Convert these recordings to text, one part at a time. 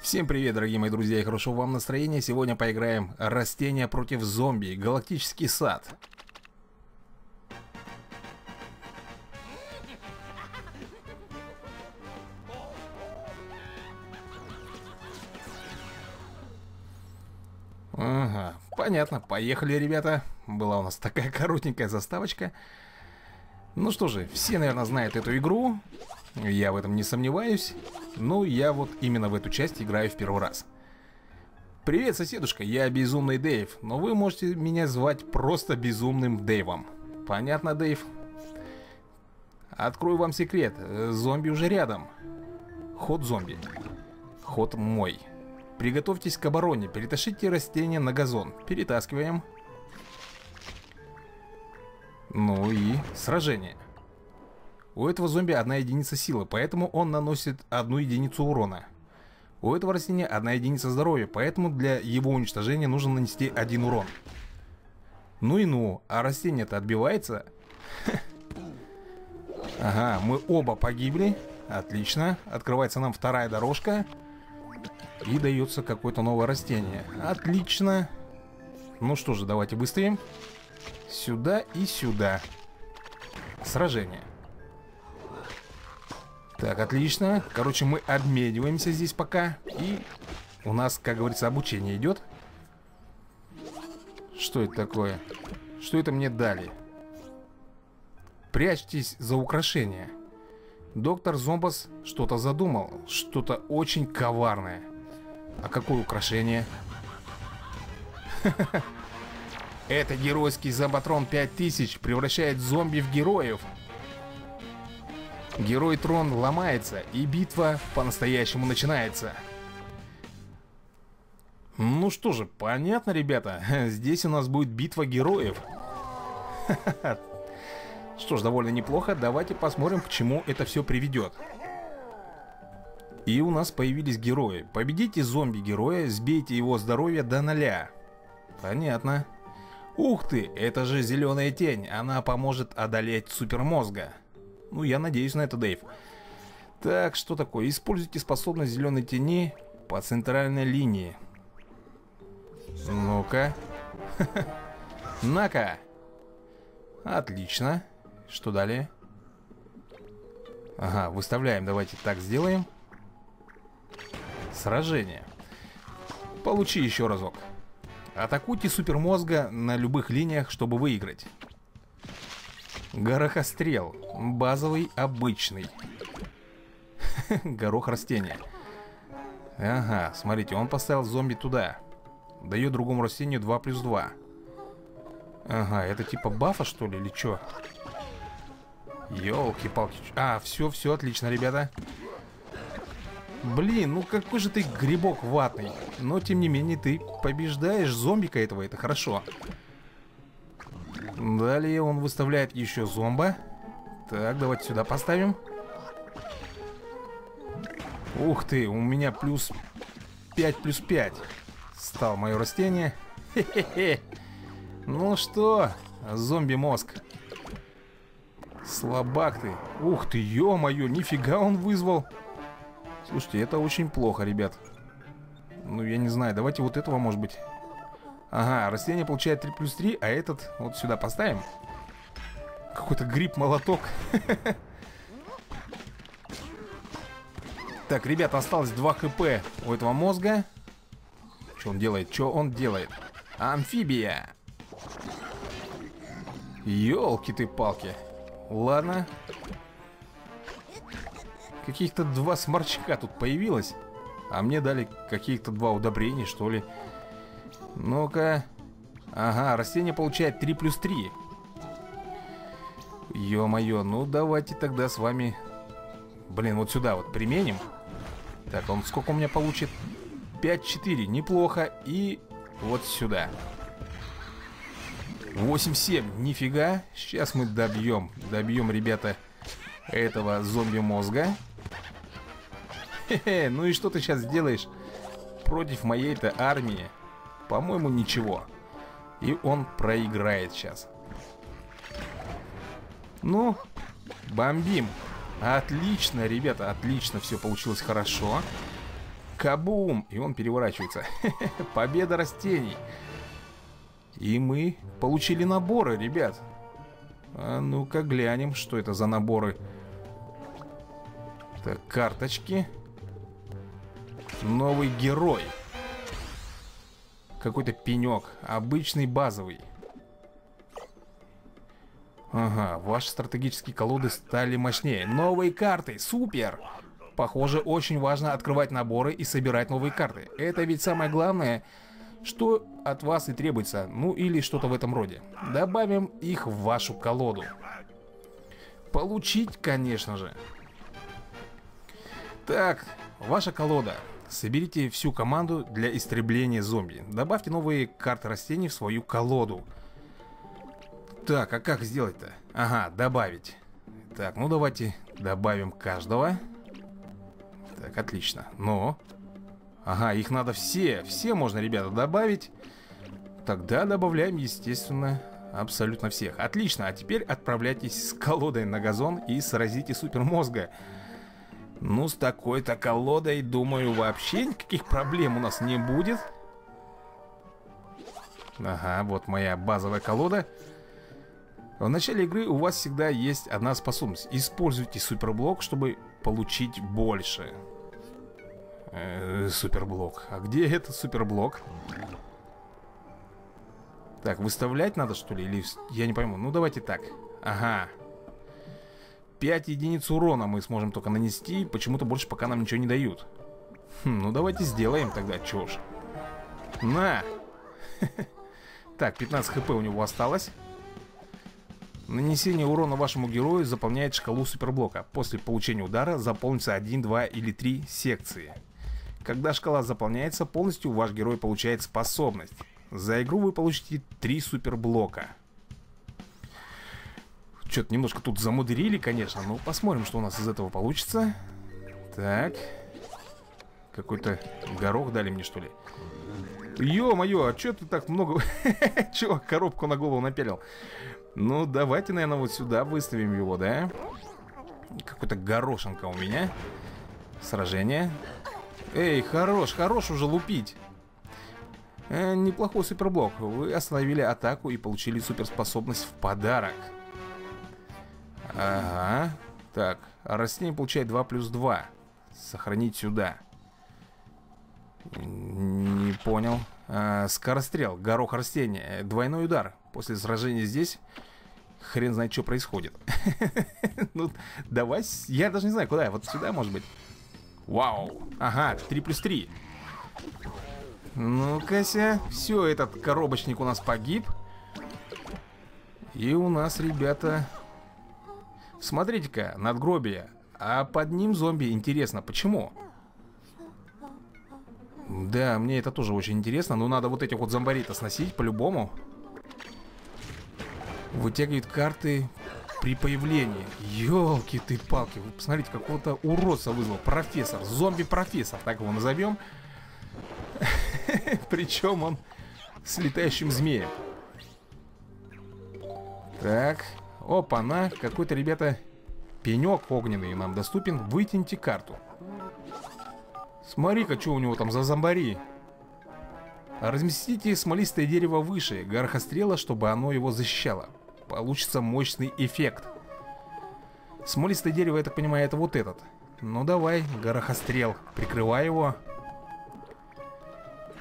Всем привет, дорогие мои друзья, и хорошего вам настроения. Сегодня поиграем «Растения против зомби. Галактический сад». Ага, понятно, поехали, ребята. Была у нас такая коротенькая заставочка. Ну что же, все, наверное, знают эту игру. Я в этом не сомневаюсь. Но я вот именно в эту часть играю в первый раз. Привет, соседушка, я Безумный Дэйв. Но вы можете меня звать просто Безумным Дэйвом. Понятно, Дэйв? Открою вам секрет. Зомби уже рядом. Ход зомби. Ход мой. Приготовьтесь к обороне. Перетащите растения на газон. Перетаскиваем. Ну и сражение. У этого зомби одна единица силы, поэтому он наносит одну единицу урона. У этого растения одна единица здоровья, поэтому для его уничтожения нужно нанести один урон. Ну и ну, а растение-то отбивается. Ага, мы оба погибли. Отлично, открывается нам вторая дорожка. И дается какое-то новое растение. Отлично. Ну что же, давайте быстрее. Сюда и сюда. Сражение. Так, отлично. Короче, мы обмениваемся здесь пока. И у нас, как говорится, обучение идет. Что это такое? Что это мне дали? Прячьтесь за украшения. Доктор Зомбас что-то задумал. Что-то очень коварное. А какое украшение? Это геройский Зомбатрон 5000 превращает зомби в героев. Герой-трон ломается, и битва по-настоящему начинается. Ну что же, понятно, ребята. Здесь у нас будет битва героев. Что ж, довольно неплохо. Давайте посмотрим, к чему это все приведет. И у нас появились герои. Победите зомби-героя, сбейте его здоровье до 0. Понятно. Ух ты, это же зеленая тень. Она поможет одолеть супермозга. Ну, я надеюсь на это, Дэйв. Так, что такое? Используйте способность зеленой тени по центральной линии. Ну-ка. На-ка. Отлично. Что далее? Ага, выставляем. Давайте так сделаем. Сражение. Получи еще разок. Атакуйте супермозга на любых линиях, чтобы выиграть. Горохострел. Базовый, обычный. Горох растения. Ага, смотрите, он поставил зомби туда. Дает другому растению 2+2. Ага, это типа бафа, что ли, или что? Ёлки-палки. А, все, отлично, ребята. Блин, ну какой же ты грибок ватный. Но, тем не менее, ты побеждаешь зомбика этого, это хорошо. Далее он выставляет еще зомба. Так, давайте сюда поставим. Ух ты, у меня +5/+5 стал мое растение. Хе-хе-хе. Ну что, зомби-мозг. Слабак ты. Ух ты, ё-моё, нифига он вызвал. Слушайте, это очень плохо, ребят. Ну, я не знаю, давайте вот этого, может быть. Ага, растение получает 3+3, а этот вот сюда поставим. Какой-то гриб-молоток. Так, ребята, осталось 2 хп у этого мозга. Что он делает? Амфибия. Ёлки ты палки. Ладно. Каких-то 2 сморчка тут появилось. А мне дали каких-то 2 удобрения, что ли. Ну-ка. Ага, растение получает 3+3. Ё-моё, ну давайте тогда с вами... Блин, вот сюда вот применим. Так, он сколько у меня получит? 5-4, неплохо. И вот сюда. 8-7, нифига. Сейчас мы добьем. Добьем, ребята, этого зомби-мозга. Хе-хе, ну и что ты сейчас сделаешь против моей-то армии? По-моему, ничего. И он проиграет сейчас. Ну, бомбим. Отлично, ребята, отлично. Все получилось хорошо. Кабум! И он переворачивается. Победа растений. И мы получили наборы, ребят. А ну-ка глянем, что это за наборы. Так, карточки. Новый герой. Какой-то пенек. Обычный базовый. Ага, ваши стратегические колоды стали мощнее. Новые карты, супер! Похоже, очень важно открывать наборы и собирать новые карты. Это ведь самое главное, что от вас и требуется. Ну или что-то в этом роде. Добавим их в вашу колоду. Получить, конечно же. Так, ваша колода. Соберите всю команду для истребления зомби. Добавьте новые карты растений в свою колоду. Так, а как сделать-то? Ага, добавить. Так, ну давайте добавим каждого. Так, отлично. Но... Ага, их надо все. Все можно, ребята, добавить. Тогда добавляем, естественно, абсолютно всех. Отлично, а теперь отправляйтесь с колодой на газон и сразите супермозга. Ну, с такой-то колодой, думаю, вообще никаких проблем у нас не будет. Ага, вот моя базовая колода. В начале игры у вас всегда есть одна способность. Используйте суперблок, чтобы получить больше. Суперблок. А где этот суперблок? Так, выставлять надо, что ли? Или я не пойму. Ну, давайте так. Ага. 5 единиц урона мы сможем только нанести. Почему-то больше пока нам ничего не дают. Хм, ну, давайте сделаем тогда. Чё ж. На! Так, 15 хп у него осталось. Нанесение урона вашему герою заполняет шкалу суперблока. После получения удара заполнится 1, 2 или 3 секции. Когда шкала заполняется полностью, ваш герой получает способность. За игру вы получите 3 суперблока. Что-то немножко тут замудрили, конечно. Но посмотрим, что у нас из этого получится. Так. Какой-то горох дали мне, что ли? Ё-моё, а чё ты так много... Чувак, коробку на голову напялил. Ну, давайте, наверное, вот сюда выставим его, да? Какой-то горошинка у меня. Сражение. Эй, хорош, хорош уже лупить. Неплохой суперблок. Вы остановили атаку и получили суперспособность в подарок. Ага. Так, растение получает 2+2. Сохранить сюда. Не понял. Скорострел, горох растения. Двойной удар. После сражения здесь хрен знает, что происходит. Ну, давай. Я даже не знаю, куда я. Вот сюда, может быть. Вау. Ага, 3+3. Ну-ка, все, этот коробочник у нас погиб. И у нас, ребята... Смотрите-ка, надгробие. А под ним зомби. Интересно, почему? Да, мне это тоже очень интересно. Но надо вот этих вот зомбарей-то сносить по-любому. Вытягивает карты при появлении. Ёлки ты палки. Вы посмотрите, какого-то уродца вызвал. Профессор, зомби-профессор. Так его назовем. Причем он с летающим змеем. Так. Опа-на. Какой-то, ребята, пенек огненный нам доступен. Вытяните карту. Смотри-ка, что у него там за зомбари. Разместите смолистое дерево выше горохострела, чтобы оно его защищало. Получится мощный эффект. Смолистое дерево, я так понимаю, это вот этот. Ну давай, горохострел. Прикрывай его.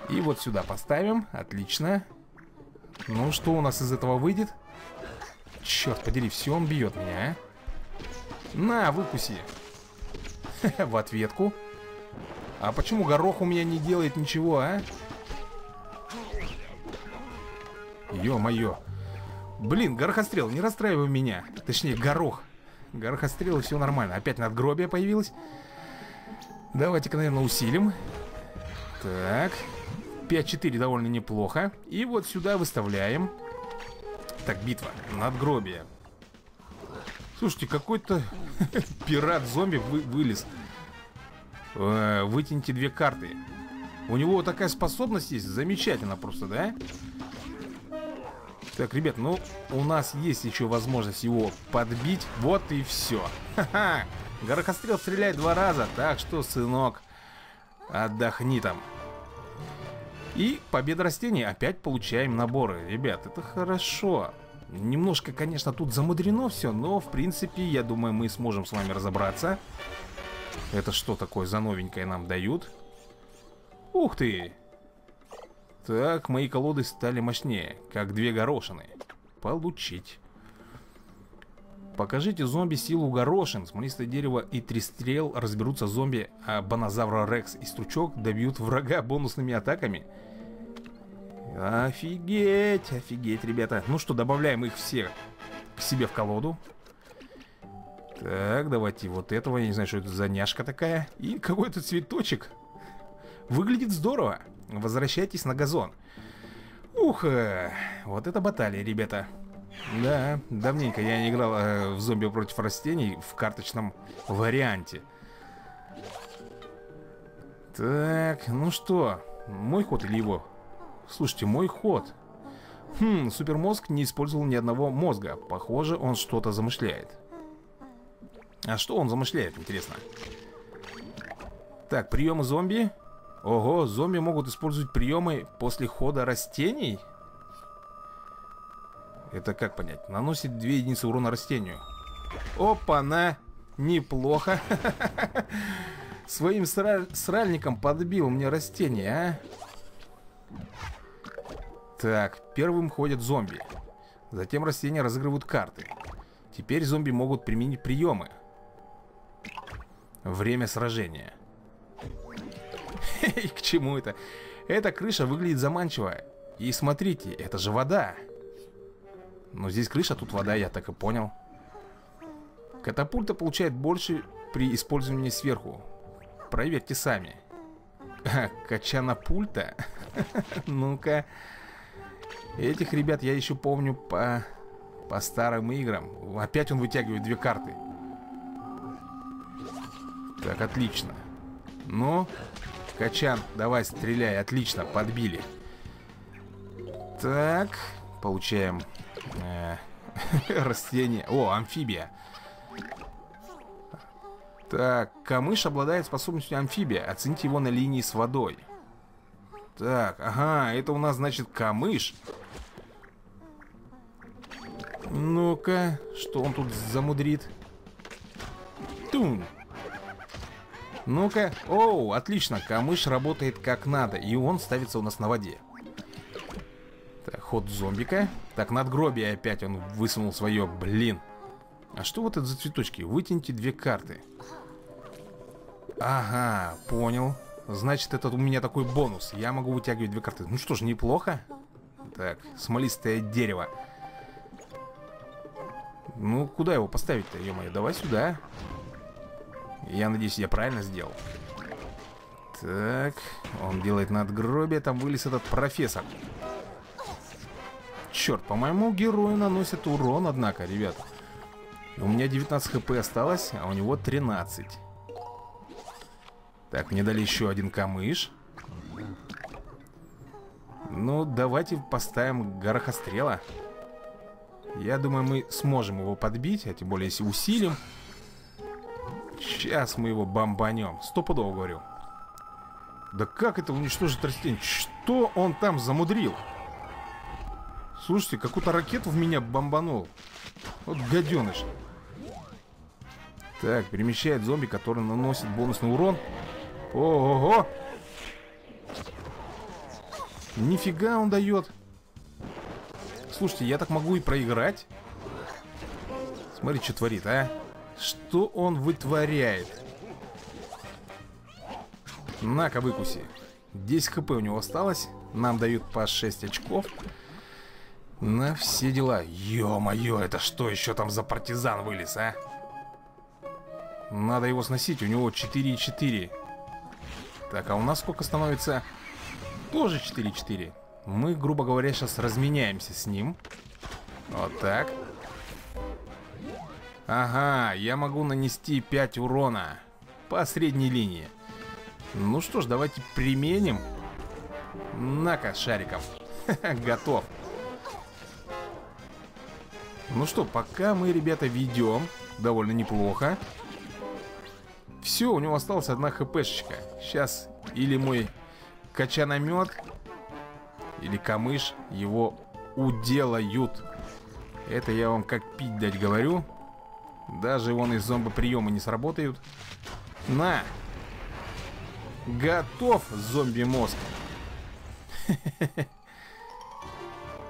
И вот сюда поставим. Отлично. Ну что у нас из этого выйдет? Черт подери, все, он бьет меня, а? На, выкуси. В ответку. А почему горох у меня не делает ничего, а? Ё-моё. Блин, горохострел, не расстраивай меня. Точнее, горох. Горохострел, и все нормально. Опять надгробие появилось. Давайте-ка, наверное, усилим. Так. 5-4 довольно неплохо. И вот сюда выставляем. Так, битва. Надгробие. Слушайте, какой-то пират-зомби вылез. Вытяните 2 карты. У него такая способность есть. Замечательно просто, да? Так, ребят, ну, у нас есть еще возможность его подбить. Вот и все. Ха-ха. Горохострел стреляет 2 раза. Так что, сынок, Отдохни там. И победа растений. Опять получаем наборы. Ребят, это хорошо. Немножко, конечно, тут замудрено все, но, в принципе, я думаю, мы сможем с вами разобраться. Это что такое за новенькое нам дают? Ух ты! Так, мои колоды стали мощнее, как две горошины. Получить. Покажите зомби силу горошин. Смолистое дерево и 3 стрел разберутся зомби, а Бонозавра Рекс и Стручок добьют врага бонусными атаками. Офигеть, офигеть, ребята. Ну что, добавляем их все к себе в колоду. Так, давайте вот этого. Я не знаю, что это за няшка такая. И какой-то цветочек. Выглядит здорово. Возвращайтесь на газон. Ух, вот это баталия, ребята. Да, давненько я не играл в зомби против растений в карточном варианте. Так, ну что, мой ход или его? Слушайте, мой ход. Хм, супермозг не использовал ни одного мозга. Похоже, он что-то замышляет. А что он замышляет, интересно? Так, приемы зомби. Ого, зомби могут использовать приемы после хода растений? Это как понять? Наносит 2 единицы урона растению. Опа-на! Неплохо. Своим сральником подбил мне растение, а? Так, первым ходят зомби. Затем растения разыгрывают карты. Теперь зомби могут применить приемы. Время сражения. К чему это? Эта крыша выглядит заманчиво. И смотрите, это же вода. Но здесь крыша, тут вода, я так и понял. Катапульта получает больше при использовании сверху. Проверьте сами. Качана пульта. Ну-ка. Этих ребят я еще помню по старым играм. Опять он вытягивает 2 карты. Так, отлично. Ну, качан, давай стреляй. Отлично, подбили. Так, получаем растение. О, амфибия. Так, камыш обладает способностью амфибия. Оцените его на линии с водой. Так, ага, это у нас, значит, камыш. Ну-ка, что он тут замудрит? Тун. Ну-ка, оу, отлично, камыш работает как надо. И он ставится у нас на воде. Так, ход зомбика. Так, надгробие опять он высунул свое, блин. А что вот это за цветочки? Вытяните 2 карты. Ага, понял. Значит, это у меня такой бонус. Я могу вытягивать 2 карты. Ну что ж, неплохо. Так, смолистое дерево. Ну, куда его поставить-то, ё-моё? Давай сюда. Я надеюсь, я правильно сделал. Так, он делает надгробие. Там вылез этот профессор. Черт, по моему герою наносят урон, однако, ребят. У меня 19 хп осталось, а у него 13. Так, мне дали еще 1 камыш. Ну, давайте поставим горохострела. Я думаю, мы сможем его подбить, а тем более, если усилим. Сейчас мы его бомбанем, стопудово говорю. Да как это уничтожить растение? Что он там замудрил? Слушайте, какую-то ракету в меня бомбанул. Вот гаденыш. Так, перемещает зомби, который наносит бонусный урон. Ого-го! Нифига он дает. Слушайте, я так могу и проиграть. Смотри, что творит, а. Что он вытворяет. На-ка, выкуси. 10 хп у него осталось. Нам дают по 6 очков. На все дела. Ё-моё, это что еще там за партизан вылез, а? Надо его сносить, у него 4,4. Так, а у нас сколько становится? Тоже 4,4. Мы, грубо говоря, сейчас разменяемся с ним. Вот так. Ага, я могу нанести 5 урона по средней линии. Ну что ж, давайте применим. На-ка, шариком. Готов. Ну что, пока мы, ребята, ведем довольно неплохо. Все, у него осталась одна хпшечка. Сейчас или мой качаномет, или камыш его уделают. Это я вам как пить дать говорю. Даже вон из зомбоприема не сработают. На! Готов зомби-мозг.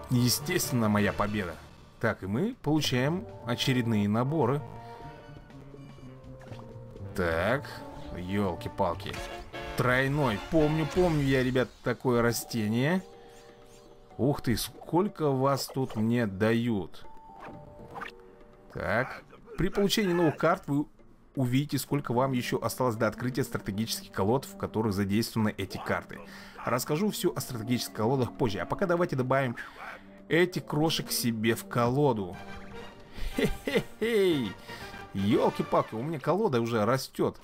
Естественно, моя победа. Так, и мы получаем очередные наборы. Так, елки-палки. Тройной. Помню я, ребят, такое растение. Ух ты, сколько вас тут мне дают. Так, при получении новых карт вы увидите, сколько вам еще осталось до открытия стратегических колод, в которых задействованы эти карты. Расскажу все о стратегических колодах позже. А пока давайте добавим эти крошек себе в колоду. Хе-хе-хей. Ёлки-палки, у меня колода уже растет.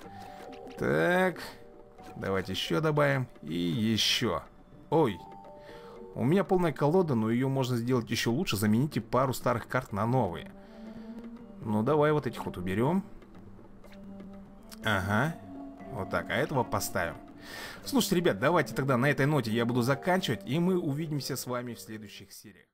Так, давайте еще добавим. И еще. Ой, у меня полная колода, но ее можно сделать еще лучше. Замените пару старых карт на новые. Ну давай вот этих вот уберем. Ага, вот так, а этого поставим. Слушайте, ребят, давайте тогда на этой ноте я буду заканчивать, и мы увидимся с вами в следующих сериях.